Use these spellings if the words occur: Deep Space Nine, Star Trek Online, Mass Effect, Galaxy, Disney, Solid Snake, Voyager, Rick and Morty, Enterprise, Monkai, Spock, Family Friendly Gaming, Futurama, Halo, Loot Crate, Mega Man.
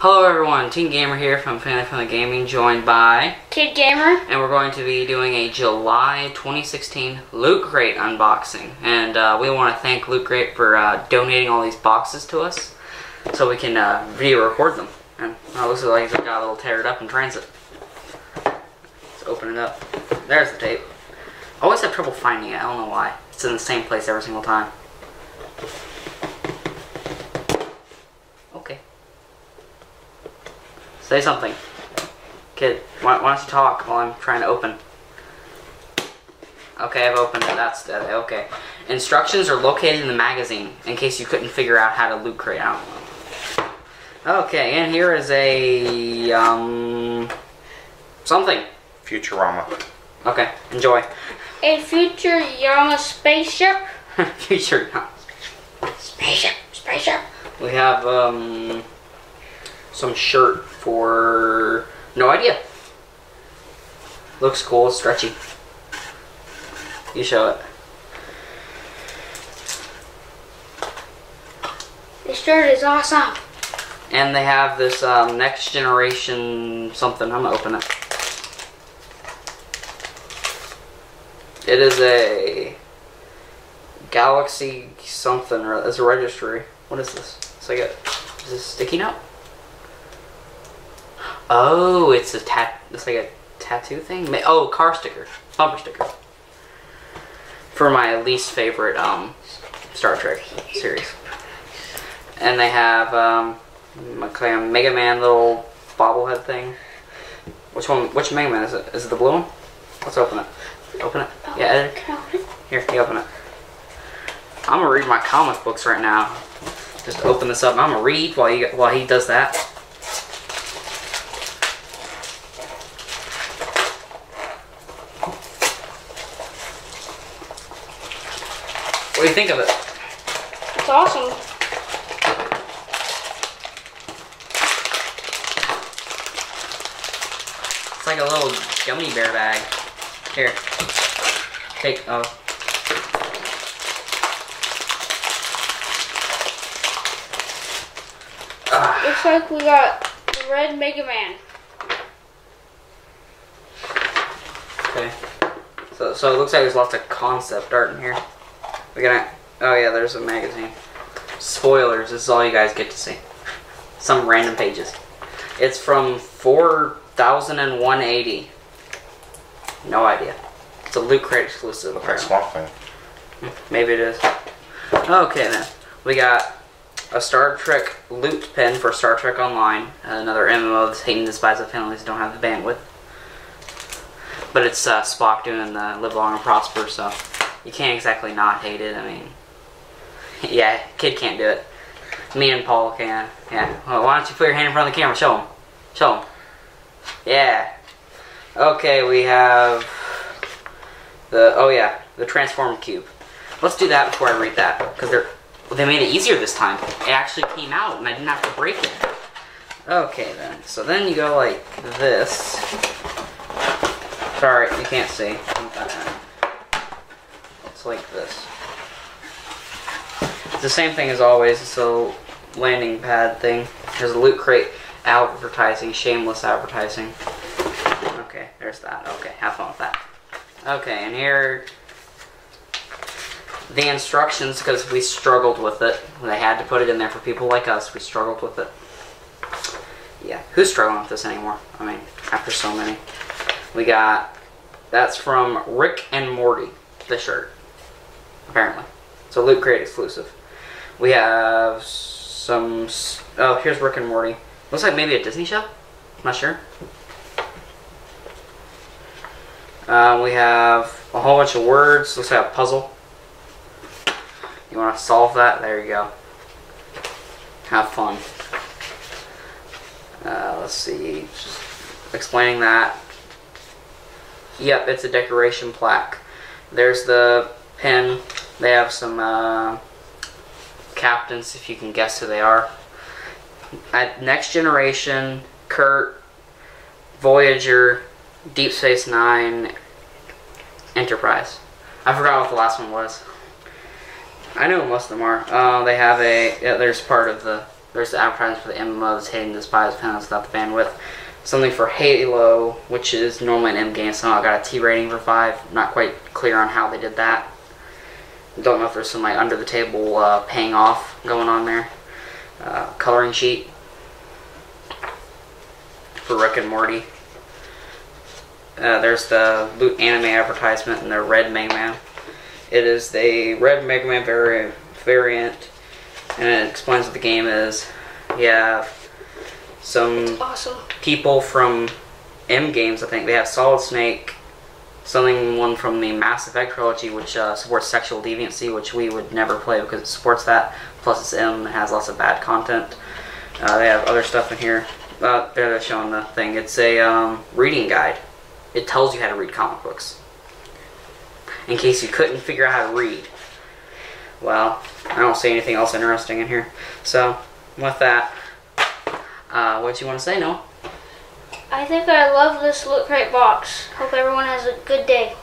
Hello everyone, Teen Gamer here from Family Friendly Gaming, joined by Kid Gamer, and we're going to be doing a July 2016 Loot Crate unboxing. And we want to thank Loot Crate for donating all these boxes to us so we can video record them. And looks like it got a little teared up in transit. Let's open it up. There's the tape. I always have trouble finding it, I don't know why. It's in the same place every single time. Okay. Say something. Kid, why don't you talk while I'm trying to open? Okay, I've opened it. That's dead. Okay. Instructions are located in the magazine, in case you couldn't figure out how to Loot Crate out. Okay, and here is a... something. Futurama. Okay, enjoy. A Futurama spaceship. Futurama spaceship. Spaceship. We have some shirt for no idea. Looks cool, stretchy. You show it. This shirt is awesome. And they have this next generation something. I'm gonna open it. It is a Galaxy something, or it's a registry. What is this? It's like a, is this sticky note? Oh, it's a it's like a tattoo thing. Oh, car sticker, bumper sticker. For my least favorite Star Trek series. And they have like a Mega Man little bobblehead thing. Which one? Which Mega Man is it? Is it the blue one? Let's open it. Open it. Yeah, Ed. Here, you open it. I'm gonna read my comic books right now. Just open this up. I'm gonna read while he does that. What do you think of it? It's awesome. It's like a little gummy bear bag. Here, take, oh. Looks like we got the red Mega Man. Okay. So it looks like there's lots of concept art in here. We're gonna, oh yeah, there's a magazine. Spoilers, this is all you guys get to see. Some random pages. It's from 4180. No idea. It's a Loot Crate exclusive. Looks like Swamp Thing. Maybe it is. Okay then. We got a Star Trek loot pen for Star Trek Online. Another MMO that's hated and despised by families who don't have the bandwidth. But it's Spock doing the live long and prosper, so you can't exactly not hate it. I mean, yeah, Kid can't do it. Me and Paul can. Yeah. Well, why don't you put your hand in front of the camera? Show him. Show him. Yeah. Okay, we have the, oh yeah, the transform cube. Let's do that before I read that, because they made it easier this time. It actually came out and I didn't have to break it. Okay then, so then you go like this. Sorry, you can't see. It's like this. It's the same thing as always, it's a landing pad thing. There's a Loot Crate advertising, shameless advertising. Okay, there's that. Okay, have fun with that. Okay, and here are the instructions, because we struggled with it. They had to put it in there for people like us. We struggled with it. Yeah, who's struggling with this anymore? I mean, after so many. We got, that's from Rick and Morty, the shirt, apparently. It's a Loot Crate exclusive. We have some, oh, here's Rick and Morty. Looks like maybe a Disney show? I'm not sure. We have a whole bunch of words. Looks like a puzzle. You want to solve that? There you go. Have fun. Let's see. Just explaining that. Yep, it's a decoration plaque. There's the pen. They have some captains, if you can guess who they are. At Next Generation, Kurt, Voyager, Deep Space Nine, Enterprise. I forgot what the last one was. I know most of them are. They have a, yeah, there's part of the There's the advertisement for the MMOs hitting the spies panels without the bandwidth. Something for Halo, which is normally an M game, so I got a T rating for 5. Not quite clear on how they did that. Don't know if there's some like under the table paying off going on there. Coloring sheet for Rick and Morty. There's the Loot anime advertisement and the Red Mega Man. It is the Red Mega Man variant, and it explains what the game is. You have some people from M games, I think. They have Solid Snake, one from the Mass Effect trilogy, which supports sexual deviancy, which we would never play because it supports that. Plus it's M and has lots of bad content. They have other stuff in here. There they're showing the thing. It's a reading guide. It tells you how to read comic books, in case you couldn't figure out how to read. Well, I don't see anything else interesting in here. So, with that, what you want to say, Noah? I think I love this Loot Crate box. Hope everyone has a good day.